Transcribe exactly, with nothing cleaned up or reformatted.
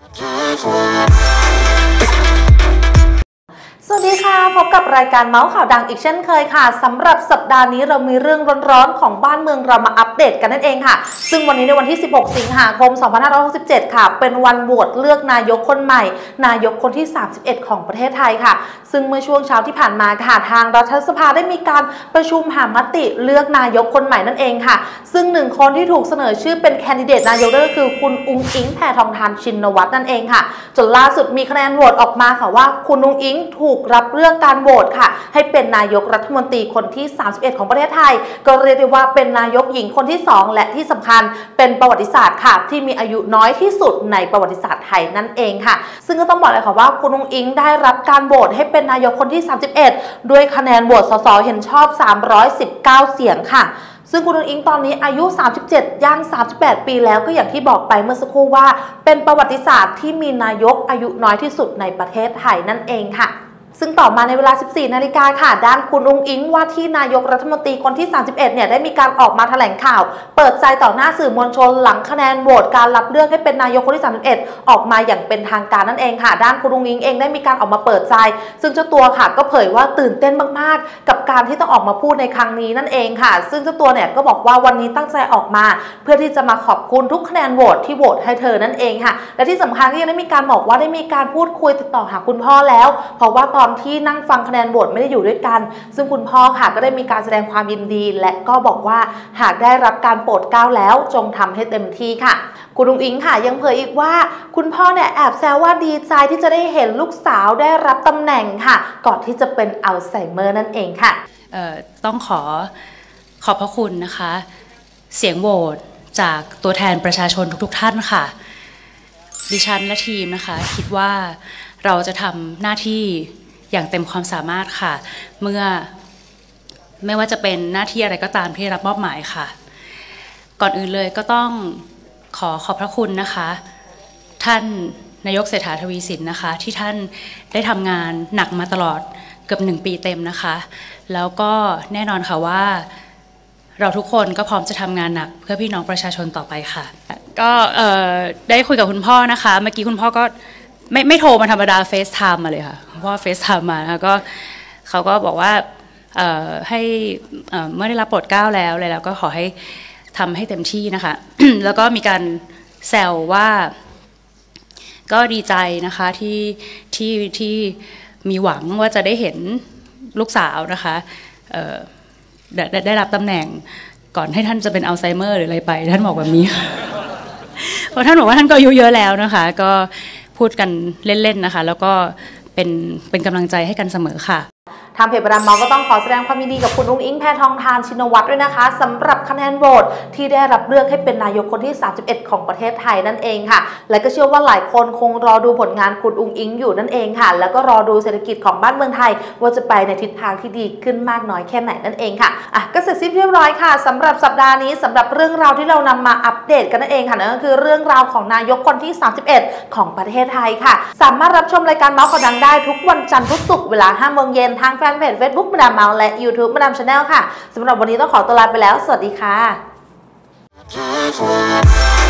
สวัสดีค่ะพบกับรายการเมาส์ข่าวดังอีกเช่นเคยค่ะสำหรับสัปดาห์นี้เรามีเรื่องร้อนๆของบ้านเมืองเรามาอัปเดตกันนั่นเองค่ะซึ่งวันนี้ในวันที่สิบหกสิงหาคมสองพันห้าร้อยหกสิบเจ็ดค่ะเป็นวันโหวตเลือกนายกคนใหม่นายกคนที่สามสิบเอ็ดของประเทศไทยค่ะซึ่งเมื่อช่วงเช้าที่ผ่านมาค่ะทางรัฐสภาได้มีการประชุมหามติเลือกนายกคนใหม่นั่นเองค่ะซึ่งหนึ่งคนที่ถูกเสนอชื่อเป็นแคนดิเดตนายกก็คือคุณอุ๊งอิ๊งแพทองธารชินวัตรนั่นเองค่ะจนล่าสุดมีคะแนนโหวตออกมาค่ะว่าคุณอุ๊งอิ๊งถูกรับเรื่องการโหวตค่ะให้เป็นนายกรัฐมนตรีคนที่สามสิบเอ็ดของประเทศไทยก็เรียกได้ว่าเป็นนายกหญิงคนที่สองและที่สำคัญเป็นประวัติศาสตร์ค่ะที่มีอายุน้อยที่สุดในประวัติศาสตร์ไทยนั่นเองค่ะซึ่งก็ต้องบอกเลยค่ะว่าคุณอุ๊งอิ๊งได้รับการโหวตให้เป็นนายกคนที่สามสิบเอ็ดด้วยคะแนนโหวตสสเห็นชอบสามร้อยสิบเก้าเสียงค่ะซึ่งคุณอุ๊งอิ๊งตอนนี้อายุสามสิบเจ็ดย่างสามสิบแปดปีแล้วก็อย่างที่บอกไปเมื่อสักครู่ว่าเป็นประวัติศาสตร์ที่มีนายกอายุน้อยที่สุดในประเทศไทยนั่นเองค่ะซึ่งต่อมาในเวลา สิบสี่นาฬิกาค่ะด้านคุณอุ๊งอิ๊งว่าที่นายกรัฐมนตรีคนที่สามสิบเอ็ดเนี่ยได้มีการออกมาแถลงข่าวเปิดใจต่อหน้าสื่อมวลชนหลังคะแนนโหวตการรับเลือกให้เป็นนายกคนที่สามสิบเอ็ดออกมาอย่างเป็นทางการนั่นเองค่ะด้านคุณอุ๊งอิ๊งเองได้มีการออกมาเปิดใจซึ่งเจ้าตัวค่ะก็เผยว่าตื่นเต้นมากๆกับการที่ต้องออกมาพูดในครั้งนี้นั่นเองค่ะซึ่งเจ้าตัวเนี่ยก็บอกว่าวันนี้ตั้งใจออกมาเพื่อที่จะมาขอบคุณทุกคะแนนโหวตที่โหวตให้เธอนั่นเองค่ะและที่สำคัญก็ยังได้มีการบอกว่าได้มีการพูดคุยติดต่อหาคุณพ่อแล้วเพราะว่าตอนที่นั่งฟังคะแนนโหวตไม่ได้อยู่ด้วยกันซึ่งคุณพ่อค่ะก็ได้มีการแสดงความยินดีและก็บอกว่าหากได้รับการโปรดเกล้าแล้วจงทำให้เต็มที่ค่ะคุณอุ๊งอิ๊งค่ะยังเผยอีกว่าคุณพ่อเนี่ยแอบแซวว่าดีใจที่จะได้เห็นลูกสาวได้รับตำแหน่งค่ะก่อนที่จะเป็นอัลไซเมอร์นั่นเองค่ะเอ่อต้องขอขอบพระคุณนะคะเสียงโหวตจากตัวแทนประชาชนทุกๆท่านค่ะดิฉันและทีมนะคะคิดว่าเราจะทำหน้าที่อย่างเต็มความสามารถค่ะเมื่อไม่ว่าจะเป็นหน้าที่อะไรก็ตามที่รับมอบหมายค่ะก่อนอื่นเลยก็ต้องขอขอบพระคุณนะคะท่านนายกเศรษฐาทวีสินนะคะที่ท่านได้ทำงานหนักมาตลอดเกือบหนึ่งปีเต็มนะคะแล้วก็แน่นอนค่ะว่าเราทุกคนก็พร้อมจะทำงานหนักเพื่อพี่น้องประชาชนต่อไปค่ะก็ได้คุยกับคุณพ่อนะคะเมื่อกี้คุณพ่อก็ไม่ไม่โทรมาธรรมดาเฟซไทม์มาเลยค่ะเพราะว่าเฟซไทม์มาแล้วก็เขาก็บอกว่าให้เมื่อได้รับโปรดเกล้าแล้วอะไรแล้วก็ขอให้ทำให้เต็มที่นะคะ แล้วก็มีการแซวว่าก็ดีใจนะคะที่ที่ที่มีหวังว่าจะได้เห็นลูกสาวนะคะได้ได้รับตำแหน่งก่อนให้ท่านจะเป็นอัลไซเมอร์หรืออะไรไปท่านบอกแบบนี้ เพราะท่านบอกว่าท่านก็อายุเยอะแล้วนะคะก็พูดกันเล่นๆนะคะแล้วก็เป็นเป็นกำลังใจให้กันเสมอค่ะทางเพจประดามอก็ต้องขอแสดงความยินดีกับคุณอุ๊งอิ๊งแพทองธารชินวัตรด้วยนะคะสำหรับคะแนนโหวตที่ได้รับเลือกให้เป็นนายกคนที่สามสิบเอ็ดของประเทศไทยนั่นเองค่ะและก็เชื่อว่าหลายคนคงรอดูผลงานคุณอุ๊งอิ๊งอยู่นั่นเองค่ะแล้วก็รอดูเศรษฐกิจของบ้านเมืองไทยว่าจะไปในทิศทางที่ดีขึ้นมากน้อยแค่ไหนนั่นเองค่ะอ่ะก็เสร็จสิ้นเรียบร้อยค่ะสำหรับสัปดาห์นี้สำหรับเรื่องราวที่เรานำมาอัปเดตกันนั่นเองค่ะนั่นก็คือเรื่องราวของนายกคนที่สามสิบเอ็ดของประเทศไทยค่ะสามารถรับชมรายการเมาส์ข่าวดังได้ทุกวันจันทร์พุธศุกร์เวลาห้าโมงเย็นทางแฟนเพจ เฟซบุ๊ก ประดามเมาส์และ ยูทูบ ประดาม ชาแนล ค่ะสำหรับวันนี้ต้องขอตัวลาไปแล้วสวัสดีค่ะ